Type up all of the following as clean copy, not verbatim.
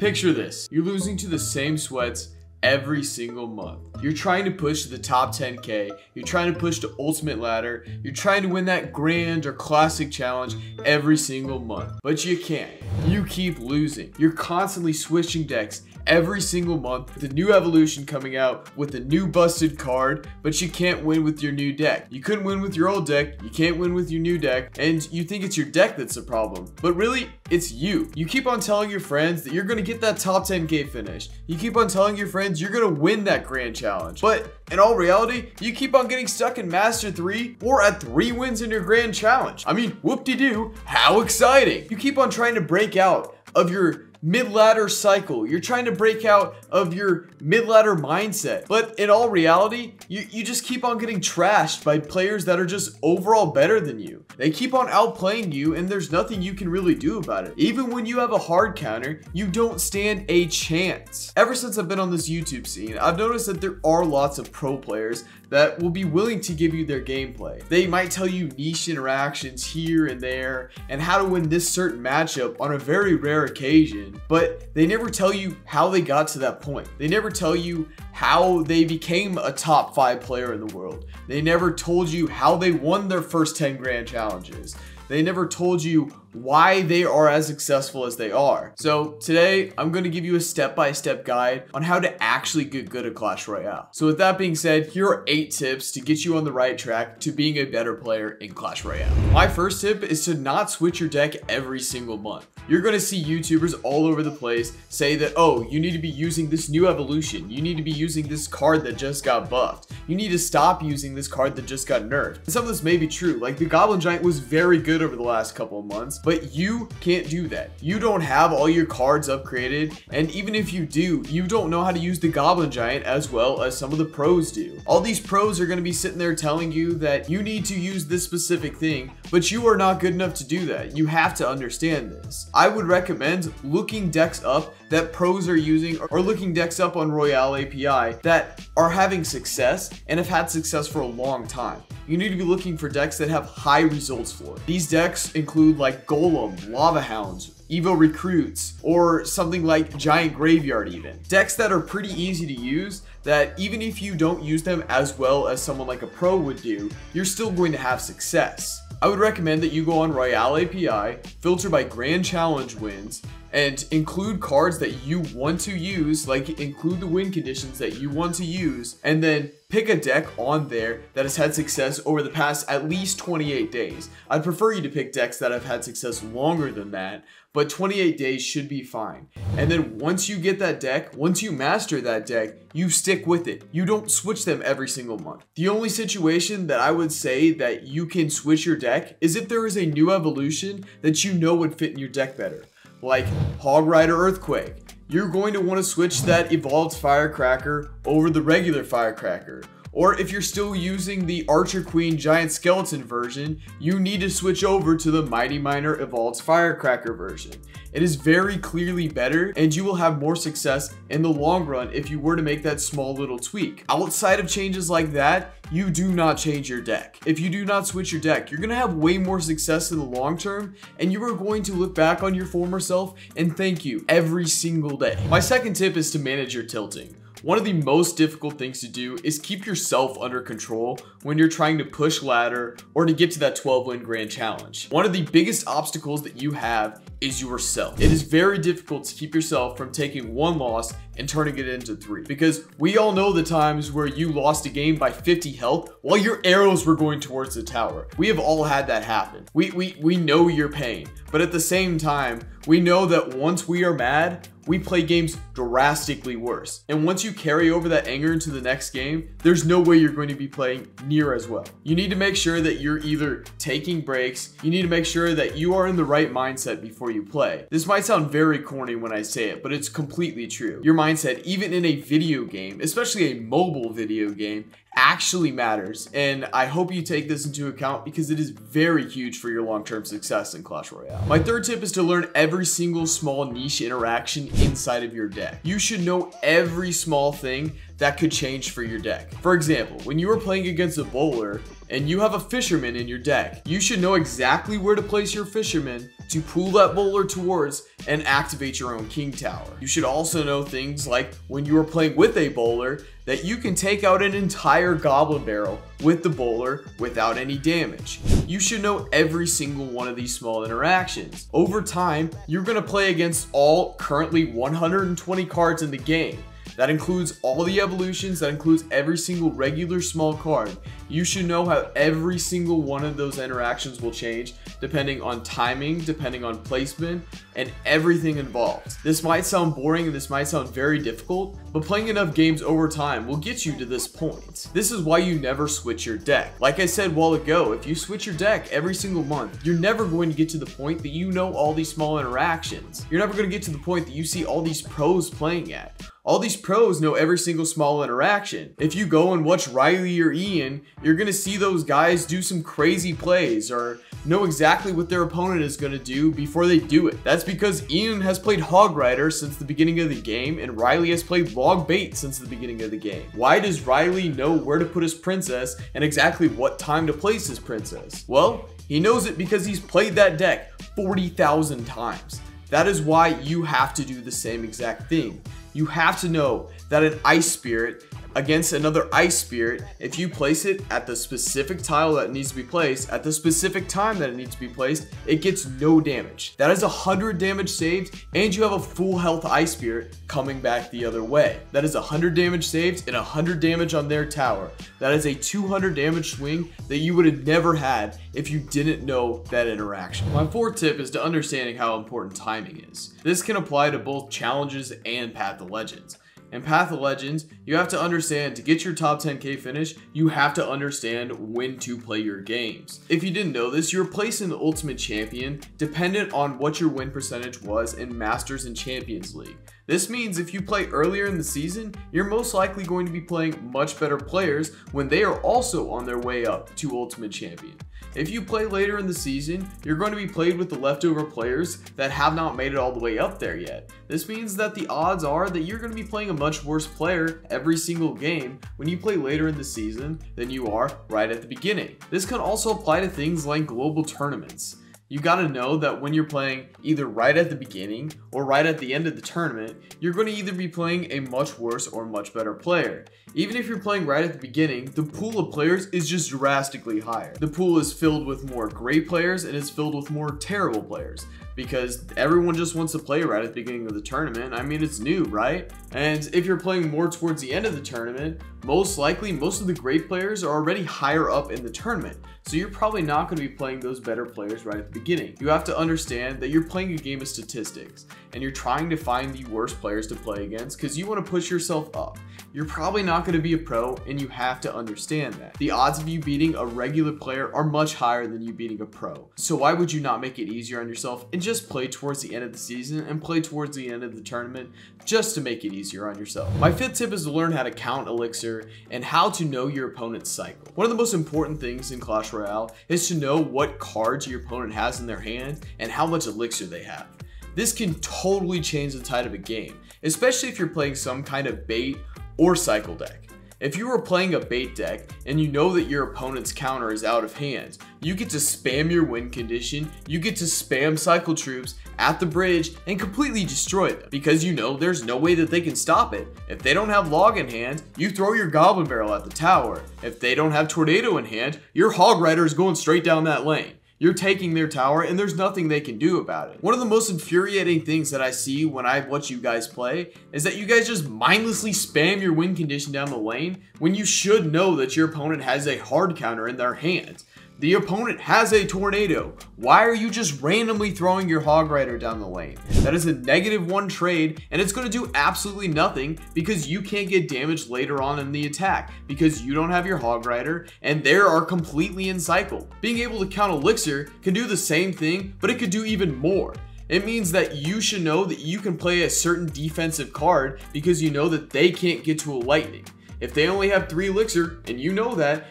Picture this, you're losing to the same sweats every single month. You're trying to push to the top 10K, you're trying to push to Ultimate Ladder, you're trying to win that Grand or Classic Challenge every single month, but you can't. You keep losing. You're constantly switching decks every single month with a new evolution coming out with a new busted card, but you can't win with your new deck. You couldn't win with your old deck, you can't win with your new deck, and you think it's your deck that's the problem, but really, it's you. You keep on telling your friends that you're gonna get that top 10K finish. You keep on telling your friends you're gonna win that Grand Challenge, but in all reality, you keep on getting stuck in Master 3 or at 3 wins in your Grand Challenge. I mean, whoop-de-doo, how exciting. You keep on trying to break out of your mid-ladder cycle. You're trying to break out of your mid-ladder mindset. But in all reality, you just keep on getting trashed by players that are just overall better than you. They keep on outplaying you and there's nothing you can really do about it. Even when you have a hard counter, you don't stand a chance. Ever since I've been on this YouTube scene, I've noticed that there are lots of pro players that will be willing to give you their gameplay. They might tell you niche interactions here and there and how to win this certain matchup on a very rare occasion. But they never tell you how they got to that point. They never tell you how they became a top 5 player in the world. They never told you how they won their first 10 grand challenges. They never told you why they are as successful as they are. So today, I'm gonna give you a step-by-step guide on how to actually get good at Clash Royale. So with that being said, here are 8 tips to get you on the right track to being a better player in Clash Royale. My first tip is to not switch your deck every single month. You're gonna see YouTubers all over the place say that, oh, you need to be using this new evolution. You need to be using this card that just got buffed. You need to stop using this card that just got nerfed. And some of this may be true, like the Goblin Giant was very good over the last couple of months, but you can't do that. You don't have all your cards upgraded, and even if you do, you don't know how to use the Goblin Giant as well as some of the pros do. All these pros are gonna be sitting there telling you that you need to use this specific thing, but you are not good enough to do that. You have to understand this. I would recommend looking decks up that pros are using, or looking decks up on Royale API that are having success and have had success for a long time. You need to be looking for decks that have high results floor. These decks include like Golem, Lava Hounds, Evo Recruits, or something like Giant Graveyard even. Decks that are pretty easy to use, that even if you don't use them as well as someone like a pro would do, you're still going to have success. I would recommend that you go on Royale API, filter by Grand Challenge wins, and include cards that you want to use, like include the win conditions that you want to use, and then pick a deck on there that has had success over the past at least 28 days. I'd prefer you to pick decks that have had success longer than that, but 28 days should be fine. And then once you get that deck, once you master that deck, you stick with it. You don't switch them every single month. The only situation that I would say that you can switch your deck is if there is a new evolution that you know would fit in your deck better, like Hog Rider Earthquake. You're going to want to switch that evolved firecracker over the regular firecracker. Or if you're still using the Archer Queen Giant Skeleton version, you need to switch over to the Mighty Miner Evolved Firecracker version. It is very clearly better, and you will have more success in the long run if you were to make that small little tweak. Outside of changes like that, you do not change your deck. If you do not switch your deck, you're gonna have way more success in the long term, and you are going to look back on your former self and thank you every single day. My second tip is to manage your tilting. One of the most difficult things to do is keep yourself under control when you're trying to push ladder or to get to that 12-win grand challenge. One of the biggest obstacles that you have is yourself. It is very difficult to keep yourself from taking one loss and turning it into 3, because we all know the times where you lost a game by 50 health while your arrows were going towards the tower. We have all had that happen. We know your pain, but at the same time, we know that once we are mad, we play games drastically worse. And once you carry over that anger into the next game, there's no way you're going to be playing near as well. You need to make sure that you're either taking breaks, you need to make sure that you are in the right mindset before you play. This might sound very corny when I say it, but it's completely true. Your mindset, even in a video game, especially a mobile video game, actually matters, and I hope you take this into account because it is very huge for your long-term success in Clash Royale. My third tip is to learn every single small niche interaction inside of your deck. You should know every small thing that could change for your deck. For example, when you are playing against a bowler and you have a fisherman in your deck, you should know exactly where to place your fisherman to pull that bowler towards and activate your own king tower. You should also know things like when you are playing with a bowler that you can take out an entire goblin barrel with the bowler without any damage. You should know every single one of these small interactions. Over time, you're going to play against all currently 120 cards in the game. That includes all the evolutions, that includes every single regular small card. You should know how every single one of those interactions will change depending on timing, depending on placement, and everything involved. This might sound boring and this might sound very difficult, but playing enough games over time will get you to this point. This is why you never switch your deck. Like I said a while ago, if you switch your deck every single month, you're never going to get to the point that you know all these small interactions. You're never going to get to the point that you see all these pros playing at. All these pros know every single small interaction. If you go and watch Riley or Ian, you're going to see those guys do some crazy plays or know exactly what their opponent is going to do before they do it. That's because Ian has played Hog Rider since the beginning of the game and Riley has played Log Bait since the beginning of the game. Why does Riley know where to put his princess and exactly what time to place his princess? Well, he knows it because he's played that deck 40,000 times. That is why you have to do the same exact thing. You have to know that an ice spirit against another ice spirit, if you place it at the specific tile that needs to be placed, at the specific time that it needs to be placed, it gets no damage. That is 100 damage saved, and you have a full health ice spirit coming back the other way. That is 100 damage saved and 100 damage on their tower. That is a 200 damage swing that you would have never had if you didn't know that interaction. My fourth tip is to understanding how important timing is. This can apply to both challenges and Path of Legends. In Path of Legends, you have to understand to get your top 10K finish, you have to understand when to play your games. If you didn't know this, you're placing the Ultimate Champion dependent on what your win percentage was in Masters and Champions League. This means if you play earlier in the season, you're most likely going to be playing much better players when they are also on their way up to Ultimate Champion. If you play later in the season, you're going to be played with the leftover players that have not made it all the way up there yet. This means that the odds are that you're going to be playing a much worse player every single game when you play later in the season than you are right at the beginning. This can also apply to things like global tournaments. You gotta know that when you're playing either right at the beginning or right at the end of the tournament, you're gonna either be playing a much worse or much better player. Even if you're playing right at the beginning, the pool of players is just drastically higher. The pool is filled with more great players and is filled with more terrible players because everyone just wants to play right at the beginning of the tournament. I mean, it's new, right? And if you're playing more towards the end of the tournament, most likely most of the great players are already higher up in the tournament. So you're probably not gonna be playing those better players right at the beginning. You have to understand that you're playing a game of statistics and you're trying to find the worst players to play against because you want to push yourself up. You're probably not going to be a pro and you have to understand that. The odds of you beating a regular player are much higher than you beating a pro. So why would you not make it easier on yourself and just play towards the end of the season and play towards the end of the tournament just to make it easier on yourself? My fifth tip is to learn how to count elixir and how to know your opponent's cycle. One of the most important things in Clash Royale is to know what cards your opponent has in their hand and how much elixir they have. This can totally change the tide of a game, especially if you're playing some kind of bait or cycle deck. If you were playing a bait deck and you know that your opponent's counter is out of hand, you get to spam your win condition, you get to spam cycle troops at the bridge and completely destroy them because you know there's no way that they can stop it. If they don't have log in hand, you throw your goblin barrel at the tower. If they don't have tornado in hand, your Hog Rider is going straight down that lane. You're taking their tower and there's nothing they can do about it. One of the most infuriating things that I see when I watch you guys play is that you guys just mindlessly spam your win condition down the lane when you should know that your opponent has a hard counter in their hand. The opponent has a tornado. Why are you just randomly throwing your Hog Rider down the lane? That is a -1 trade and it's gonna do absolutely nothing because you can't get damage later on in the attack because you don't have your Hog Rider and they are completely in cycle. Being able to count elixir can do the same thing, but it could do even more. It means that you should know that you can play a certain defensive card because you know that they can't get to a lightning. If they only have 3 elixir, and you know that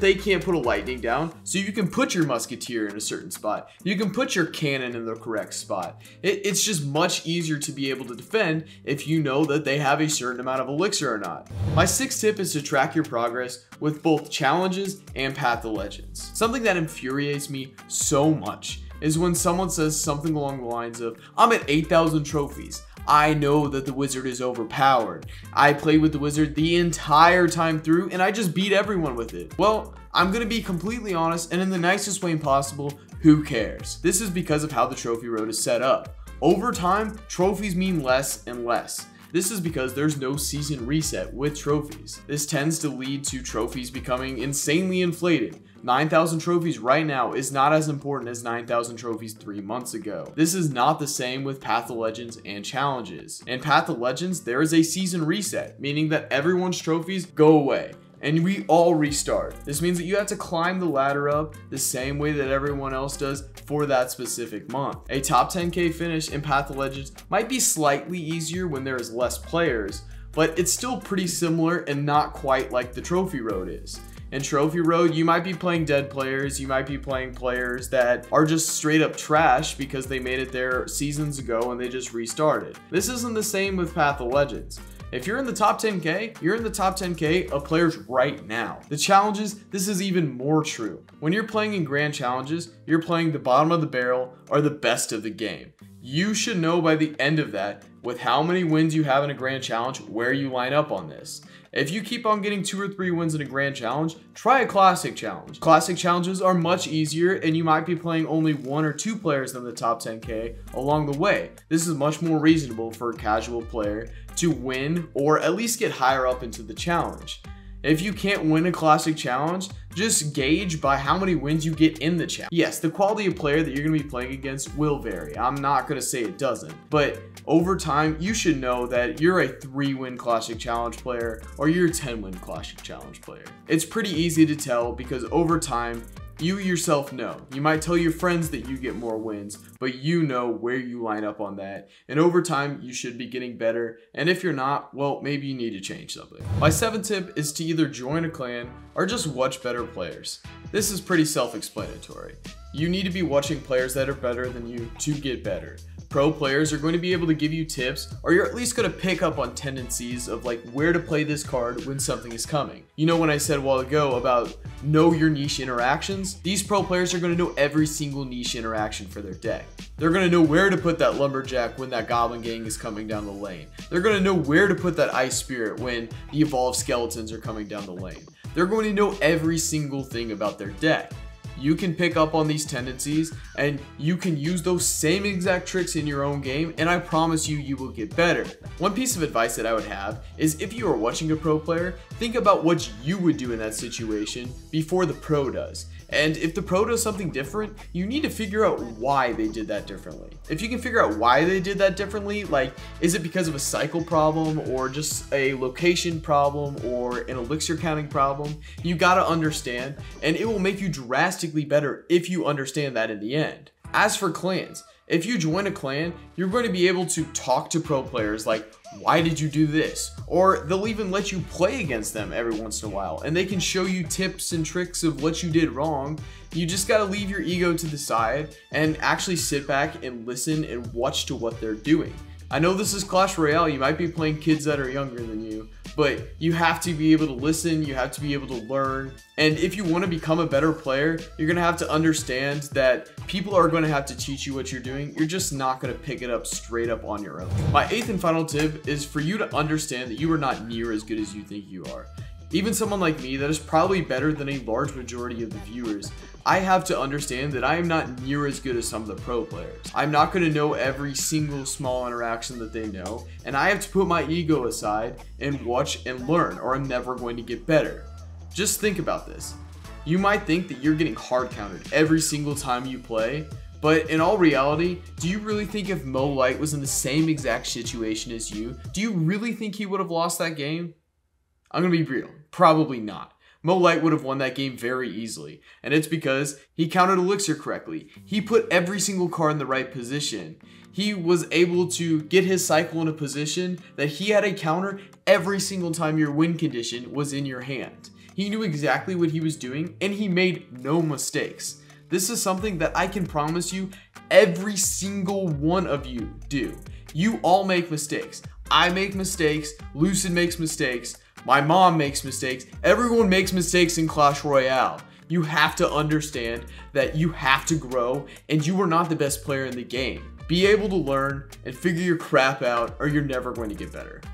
they can't put a lightning down, so you can put your musketeer in a certain spot. You can put your cannon in the correct spot. It's just much easier to be able to defend if you know that they have a certain amount of elixir or not. My sixth tip is to track your progress with both challenges and Path of Legends. Something that infuriates me so much is when someone says something along the lines of, I'm at 8,000 trophies. I know that the wizard is overpowered. I played with the wizard the entire time through and I just beat everyone with it. Well, I'm gonna be completely honest and in the nicest way possible, who cares? This is because of how the trophy road is set up. Over time, trophies mean less and less. This is because there's no season reset with trophies. This tends to lead to trophies becoming insanely inflated. 9,000 trophies right now is not as important as 9,000 trophies 3 months ago. This is not the same with Path of Legends and challenges. In Path of Legends, there is a season reset, meaning that everyone's trophies go away and we all restart. This means that you have to climb the ladder up the same way that everyone else does for that specific month. A top 10K finish in Path of Legends might be slightly easier when there is less players, but it's still pretty similar and not quite like the trophy road is. In trophy road, you might be playing dead players, you might be playing players that are just straight up trash because they made it there seasons ago and they just restarted. This isn't the same with Path of Legends. If you're in the top 10K, you're in the top 10K of players right now. The challenges, this is even more true. When you're playing in grand challenges, you're playing the bottom of the barrel or the best of the game. You should know by the end of that with how many wins you have in a grand challenge where you line up on this. If you keep on getting 2 or 3 wins in a grand challenge, try a classic challenge. Classic challenges are much easier and you might be playing only 1 or 2 players than the top 10K along the way. This is much more reasonable for a casual player to win or at least get higher up into the challenge. If you can't win a classic challenge, just gauge by how many wins you get in the challenge. Yes, the quality of player that you're gonna be playing against will vary. I'm not gonna say it doesn't, but over time, you should know that you're a 3-win classic challenge player or you're a 10-win classic challenge player. It's pretty easy to tell because over time, you yourself know. You might tell your friends that you get more wins, but you know where you line up on that. And over time, you should be getting better. And if you're not, well, maybe you need to change something. My 7th tip is to either join a clan or just watch better players. This is pretty self-explanatory. You need to be watching players that are better than you to get better. Pro players are going to be able to give you tips, or you're at least going to pick up on tendencies of like where to play this card when something is coming. You know when I said a while ago about know your niche interactions? These pro players are going to know every single niche interaction for their deck. They're going to know where to put that lumberjack when that goblin gang is coming down the lane. They're going to know where to put that ice spirit when the evolved skeletons are coming down the lane. They're going to know every single thing about their deck. You can pick up on these tendencies and you can use those same exact tricks in your own game and I promise you, you will get better. One piece of advice that I would have is if you are watching a pro player, think about what you would do in that situation before the pro does. And if the pro does something different, you need to figure out why they did that differently. If you can figure out why they did that differently, like is it because of a cycle problem or just a location problem or an elixir counting problem, you gotta understand and it will make you drastically better if you understand that in the end. As for clans, if you join a clan, you're going to be able to talk to pro players like, why did you do this? Or they'll even let you play against them every once in a while and they can show you tips and tricks of what you did wrong. You just gotta leave your ego to the side and actually sit back and listen and watch to what they're doing. I know this is Clash Royale, you might be playing kids that are younger than you, but you have to be able to listen, you have to be able to learn, and if you want to become a better player, you're going to have to understand that people are going to have to teach you what you're doing, you're just not going to pick it up straight up on your own. My 8th and final tip is for you to understand that you are not near as good as you think you are. Even someone like me that is probably better than a large majority of the viewers, I have to understand that I am not near as good as some of the pro players. I'm not going to know every single small interaction that they know, and I have to put my ego aside and watch and learn, or I'm never going to get better. Just think about this. You might think that you're getting hard countered every single time you play, but in all reality, do you really think if Mo Light was in the same exact situation as you, do you really think he would have lost that game? I'm gonna be real, probably not. Mo Light would have won that game very easily, and it's because he counted Elixir correctly. He put every single card in the right position. He was able to get his cycle in a position that he had a counter every single time your win condition was in your hand. He knew exactly what he was doing, and he made no mistakes. This is something that I can promise you every single one of you do. You all make mistakes. I make mistakes, Lucid makes mistakes, my mom makes mistakes, everyone makes mistakes in Clash Royale. you have to understand that you have to grow and you are not the best player in the game. Be able to learn and figure your crap out, or you're never going to get better.